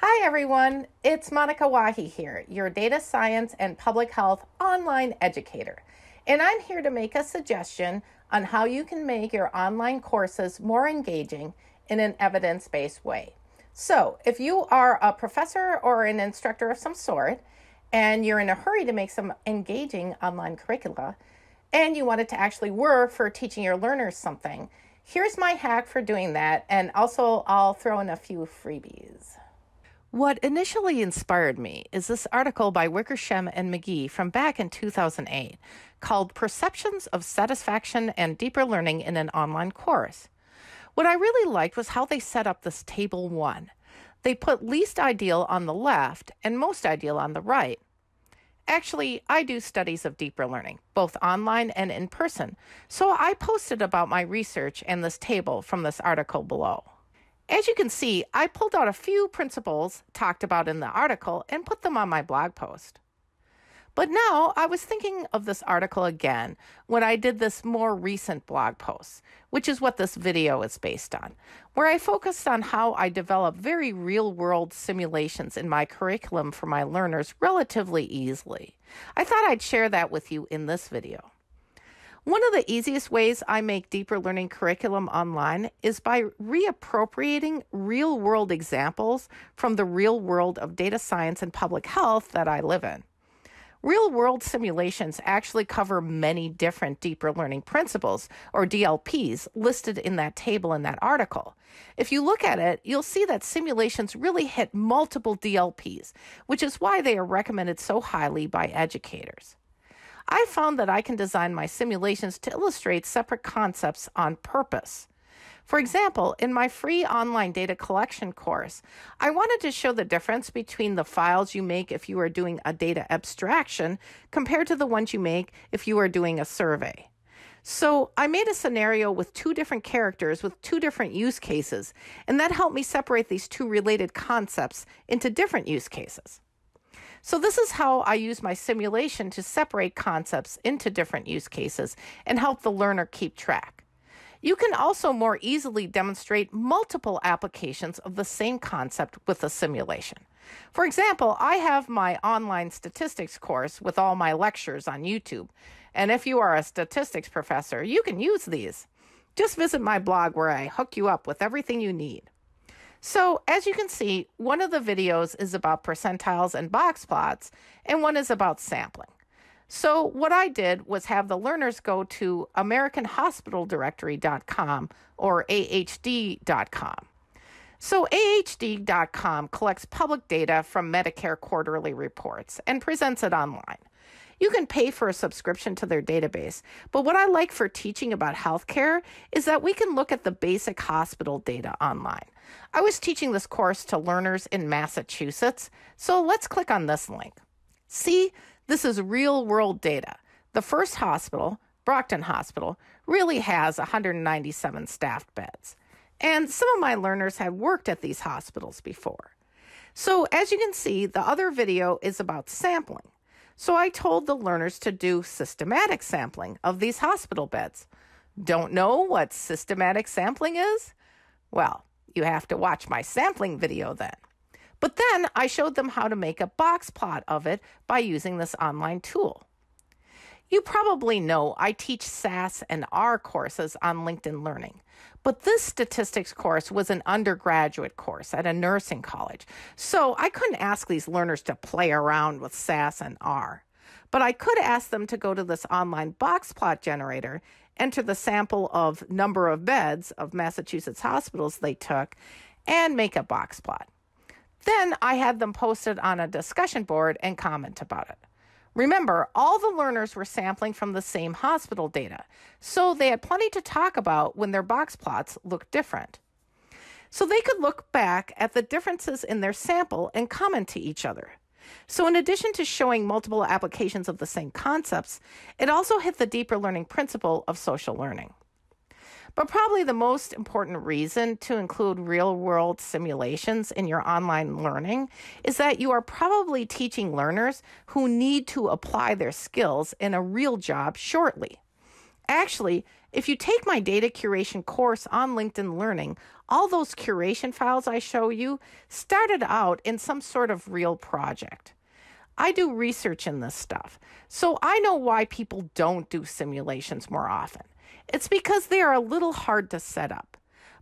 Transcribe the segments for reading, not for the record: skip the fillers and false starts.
Hi everyone, it's Monica Wahi here, your data science and public health online educator. And I'm here to make a suggestion on how you can make your online courses more engaging in an evidence-based way. So if you are a professor or an instructor of some sort, and you're in a hurry to make some engaging online curricula, and you want it to actually work for teaching your learners something, here's my hack for doing that. And also I'll throw in a few freebies. What initially inspired me is this article by Wickersham and McGee from back in 2008 called Perceptions of Satisfaction and Deeper Learning in an Online Course. What I really liked was how they set up this table one. They put least ideal on the left and most ideal on the right. Actually, I do studies of deeper learning, both online and in person, so I posted about my research and this table from this article below. As you can see, I pulled out a few principles talked about in the article and put them on my blog post. But now I was thinking of this article again when I did this more recent blog post, which is what this video is based on, where I focused on how I develop very real-world simulations in my curriculum for my learners relatively easily. I thought I'd share that with you in this video. One of the easiest ways I make deeper learning curriculum online is by reappropriating real-world examples from the real world of data science and public health that I live in. Real-world simulations actually cover many different deeper learning principles, or DLPs, listed in that table in that article. If you look at it, you'll see that simulations really hit multiple DLPs, which is why they are recommended so highly by educators. I found that I can design my simulations to illustrate separate concepts on purpose. For example, in my free online data collection course, I wanted to show the difference between the files you make if you are doing a data abstraction compared to the ones you make if you are doing a survey. So I made a scenario with two different characters with two different use cases, and that helped me separate these two related concepts into different use cases. So this is how I use my simulation to separate concepts into different use cases and help the learner keep track. You can also more easily demonstrate multiple applications of the same concept with a simulation. For example, I have my online statistics course with all my lectures on YouTube. And if you are a statistics professor, you can use these. Just visit my blog where I hook you up with everything you need. So as you can see, one of the videos is about percentiles and box plots, and one is about sampling. So what I did was have the learners go to AmericanHospitalDirectory.com or ahd.com. So ahd.com collects public data from Medicare quarterly reports and presents it online. You can pay for a subscription to their database, but what I like for teaching about healthcare is that we can look at the basic hospital data online. I was teaching this course to learners in Massachusetts, so let's click on this link. See, this is real-world data. The first hospital, Brockton Hospital, really has 197 staffed beds, and some of my learners had worked at these hospitals before. So as you can see, the other video is about sampling. So I told the learners to do systematic sampling of these hospital beds. Don't know what systematic sampling is? Well, you have to watch my sampling video then. But then I showed them how to make a box plot of it by using this online tool. You probably know I teach SAS and R courses on LinkedIn Learning, but this statistics course was an undergraduate course at a nursing college, so I couldn't ask these learners to play around with SAS and R. But I could ask them to go to this online box plot generator, enter the sample of number of beds of Massachusetts hospitals they took, and make a box plot. Then I had them post it on a discussion board and comment about it. Remember, all the learners were sampling from the same hospital data, so they had plenty to talk about when their box plots looked different. So they could look back at the differences in their sample and comment to each other. So in addition to showing multiple applications of the same concepts, it also hit the deeper learning principle of social learning. But probably the most important reason to include real-world simulations in your online learning is that you are probably teaching learners who need to apply their skills in a real job shortly. Actually, if you take my data curation course on LinkedIn Learning, all those curation files I show you started out in some sort of real project. I do research in this stuff, so I know why people don't do simulations more often. It's because they are a little hard to set up.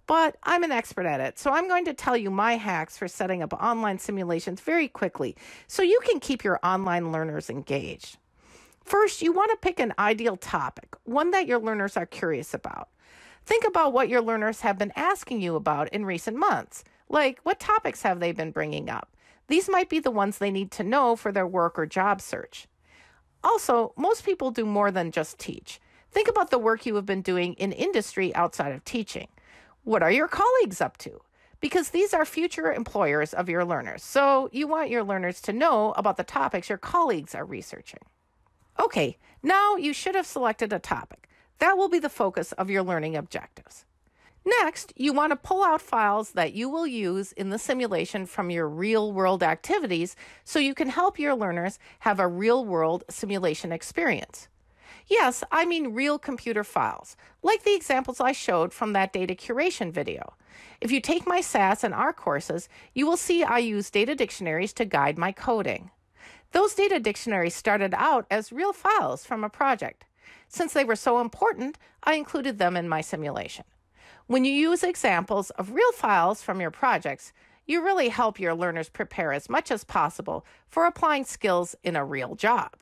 But I'm an expert at it, so I'm going to tell you my hacks for setting up online simulations very quickly so you can keep your online learners engaged. First, you want to pick an ideal topic, one that your learners are curious about. Think about what your learners have been asking you about in recent months, like what topics have they been bringing up? These might be the ones they need to know for their work or job search. Also, most people do more than just teach. Think about the work you have been doing in industry outside of teaching. What are your colleagues up to? Because these are future employers of your learners, so you want your learners to know about the topics your colleagues are researching. Okay, now you should have selected a topic. That will be the focus of your learning objectives. Next, you want to pull out files that you will use in the simulation from your real-world activities so you can help your learners have a real-world simulation experience. Yes, I mean real computer files, like the examples I showed from that data curation video. If you take my SAS and R courses, you will see I use data dictionaries to guide my coding. Those data dictionaries started out as real files from a project. Since they were so important, I included them in my simulation. When you use examples of real files from your projects, you really help your learners prepare as much as possible for applying skills in a real job.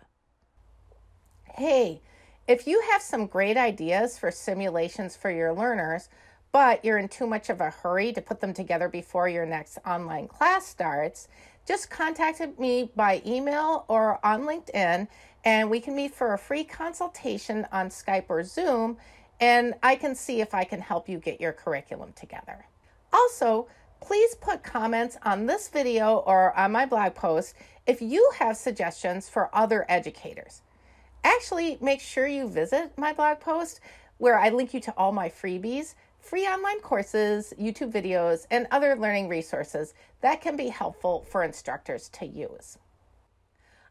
Hey, if you have some great ideas for simulations for your learners, but you're in too much of a hurry to put them together before your next online class starts, just contact me by email or on LinkedIn, and we can meet for a free consultation on Skype or Zoom, and I can see if I can help you get your curriculum together. Also, please put comments on this video or on my blog post if you have suggestions for other educators. Actually, make sure you visit my blog post where I link you to all my freebies, free online courses, YouTube videos, and other learning resources that can be helpful for instructors to use.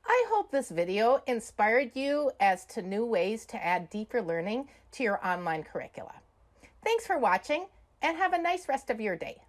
I hope this video inspired you as to new ways to add deeper learning to your online curricula. Thanks for watching and have a nice rest of your day.